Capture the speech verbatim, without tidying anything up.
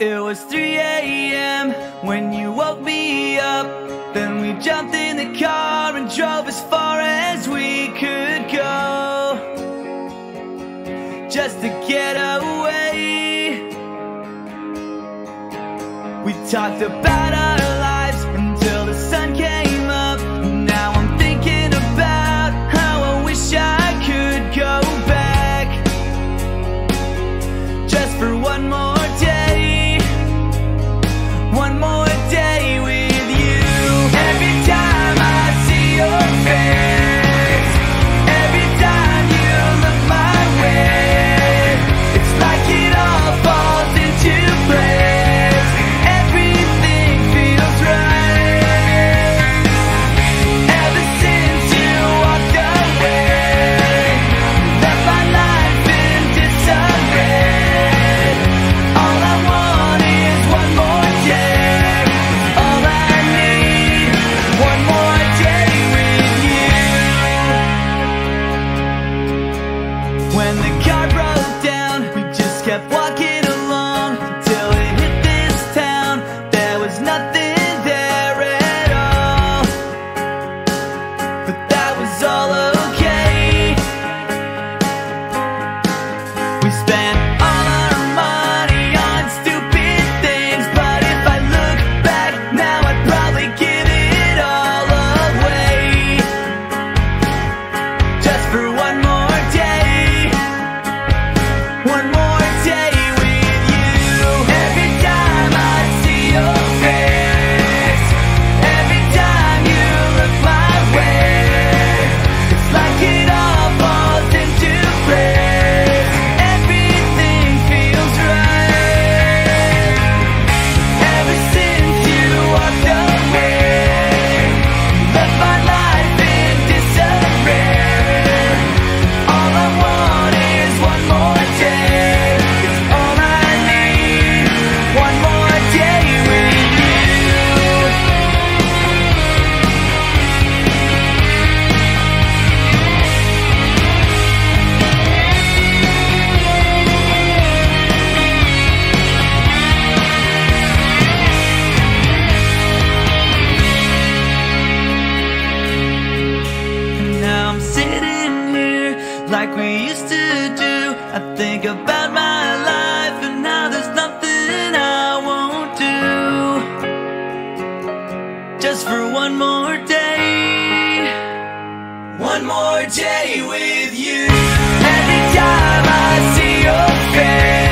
It was three A M when you woke me up. Then we jumped in the car and drove as far as we could go, just to get away. We talked about our lives until the sun came up. Now I'm thinking about how I wish I could go back, just for one more. One more day with you. Every time I see your face, every time you look my way, it's like it all falls into place. Everything feels right. Ever since you walked away, left my life in disarray. All I want is one more. When the car broke down, we just kept walking along till it hit this town. There was nothing there at all, but that was all okay. We spent all our money on stupid things, but if I look back now, I'd probably give it all away, just for one more. Like we used to do, I think about my life, and now there's nothing I won't do, just for one more day. One more day with you. Every time I see your face,